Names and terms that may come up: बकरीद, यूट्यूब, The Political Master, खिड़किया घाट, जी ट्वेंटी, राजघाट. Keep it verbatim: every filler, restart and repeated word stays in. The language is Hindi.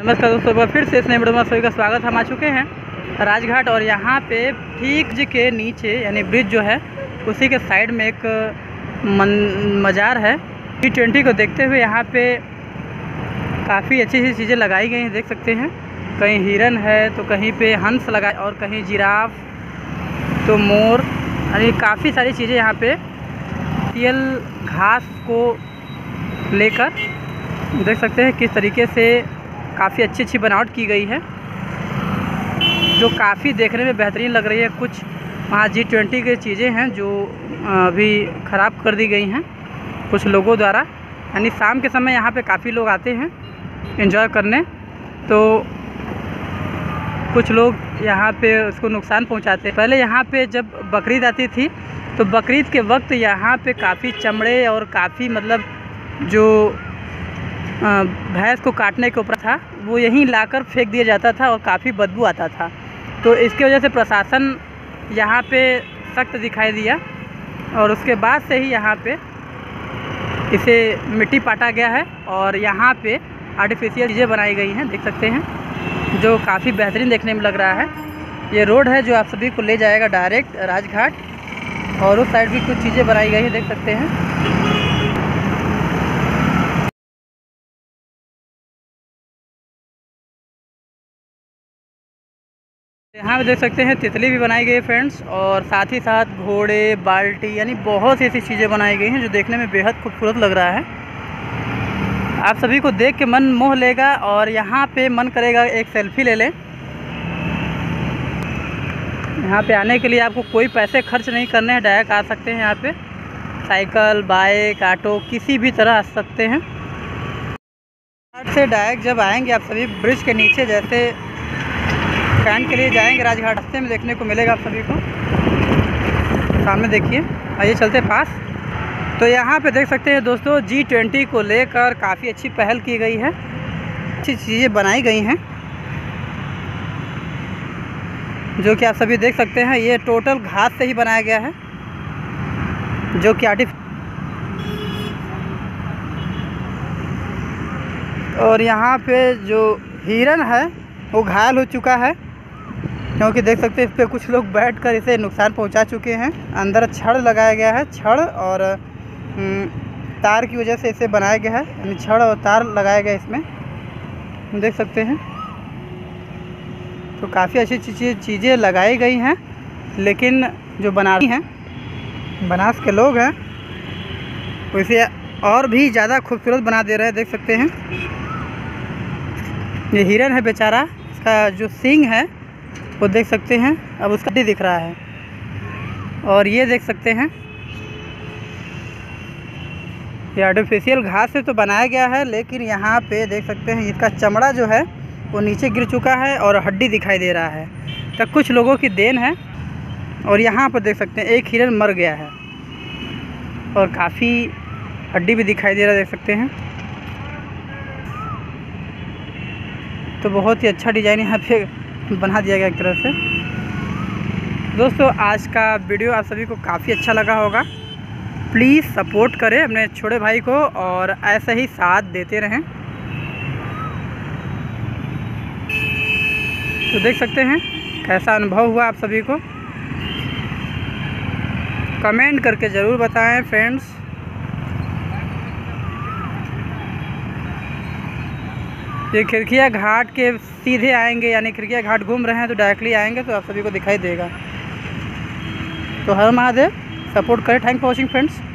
नमस्कार दोस्तों, बार फिर से इस नए वीडियो में सभी का स्वागत। हम आ चुके हैं राजघाट और यहाँ पे ठीक जी के नीचे यानी ब्रिज जो है उसी के साइड में एक मज़ार है। टी ट्वेंटी को देखते हुए यहाँ पे काफ़ी अच्छी अच्छी चीज़ें लगाई गई हैं, देख सकते हैं। कहीं हिरन है तो कहीं पे हंस लगाए और कहीं जिराफ तो मोर, यानी काफ़ी सारी चीज़ें यहाँ पे टियल घास को लेकर देख सकते हैं किस तरीके से काफ़ी अच्छी अच्छी बनावट की गई है, जो काफ़ी देखने में बेहतरीन लग रही है। कुछ वहाँ जी ट्वेंटी की चीज़ें हैं जो अभी ख़राब कर दी गई हैं कुछ लोगों द्वारा, यानी शाम के समय यहाँ पे काफ़ी लोग आते हैं एंजॉय करने, तो कुछ लोग यहाँ पे उसको नुकसान पहुँचाते हैं। पहले यहाँ पे जब बकरीद आती थी तो बकरीद के वक्त यहाँ पर काफ़ी चमड़े और काफ़ी मतलब जो भैंस को काटने के ऊपर था वो यहीं लाकर फेंक दिया जाता था और काफ़ी बदबू आता था, तो इसके वजह से प्रशासन यहाँ पे सख्त दिखाई दिया और उसके बाद से ही यहाँ पे इसे मिट्टी पाटा गया है और यहाँ पे आर्टिफिशियल चीज़ें बनाई गई हैं, देख सकते हैं, जो काफ़ी बेहतरीन देखने में लग रहा है। ये रोड है जो आप सभी को ले जाएगा डायरेक्ट राजघाट और उस साइड भी कुछ चीज़ें बनाई गई हैं, देख सकते हैं। यहाँ पे देख सकते हैं तितली भी बनाई गई है फ्रेंड्स, और साथ ही साथ घोड़े, बाल्टी, यानी बहुत सी ऐसी चीज़ें बनाई गई हैं जो देखने में बेहद खूबसूरत लग रहा है। आप सभी को देख के मन मोह लेगा और यहाँ पे मन करेगा एक सेल्फी ले लें। यहाँ पे आने के लिए आपको कोई पैसे खर्च नहीं करने हैं, डायरेक्ट आ सकते हैं। यहाँ पे साइकिल, बाइक, ऑटो किसी भी तरह आ सकते हैं। घाट से डायरेक्ट जब आएँगे आप सभी ब्रिज के नीचे जैसे कैंट के लिए जाएंगे राजघाट, रास्ते में देखने को मिलेगा आप सभी को। सामने देखिए, आइए चलते पास। तो यहाँ पे देख सकते हैं दोस्तों जी ट्वेंटी को लेकर काफ़ी अच्छी पहल की गई है, अच्छी चीज़ें बनाई गई हैं जो कि आप सभी देख सकते हैं। ये टोटल घास से ही बनाया गया है जो कि आर्टिफ और यहाँ पे जो हिरन है वो घायल हो चुका है, क्योंकि देख सकते हैं इस पर कुछ लोग बैठकर इसे नुकसान पहुंचा चुके हैं। अंदर छड़ लगाया गया है, छड़ और तार की वजह से इसे बनाया गया है, यानी छड़ और तार लगाया गया इसमें, देख सकते हैं। तो काफ़ी अच्छी अच्छी चीज़ें लगाई गई हैं, लेकिन जो बनारसी हैं, बनास के लोग हैं, इसे और भी ज़्यादा खूबसूरत बना दे रहे हैं, देख सकते हैं। ये हिरन है बेचारा, इसका जो सींग है वो देख सकते हैं, अब उसका भी दिख रहा है। और ये देख सकते हैं ये आर्टिफिशियल घास से तो बनाया गया है, लेकिन यहाँ पे देख सकते हैं इसका चमड़ा जो है वो नीचे गिर चुका है और हड्डी दिखाई दे रहा है, तो कुछ लोगों की देन है। और यहाँ पर देख सकते हैं एक हिरन मर गया है और काफ़ी हड्डी भी दिखाई दे रहा है, देख सकते हैं। तो बहुत ही अच्छा डिज़ाइन यहाँ पे बना दिया गया एक तरह से। दोस्तों आज का वीडियो आप सभी को काफ़ी अच्छा लगा होगा, प्लीज़ सपोर्ट करें अपने छोटे भाई को और ऐसे ही साथ देते रहें। तो देख सकते हैं कैसा अनुभव हुआ आप सभी को, कमेंट करके ज़रूर बताएं फ्रेंड्स। ये खिड़किया घाट के सीधे आएंगे, यानी खिड़किया घाट घूम रहे हैं तो डायरेक्टली आएंगे तो आप सभी को दिखाई देगा। तो हर महादेव, सपोर्ट करें। Thank for watching friends.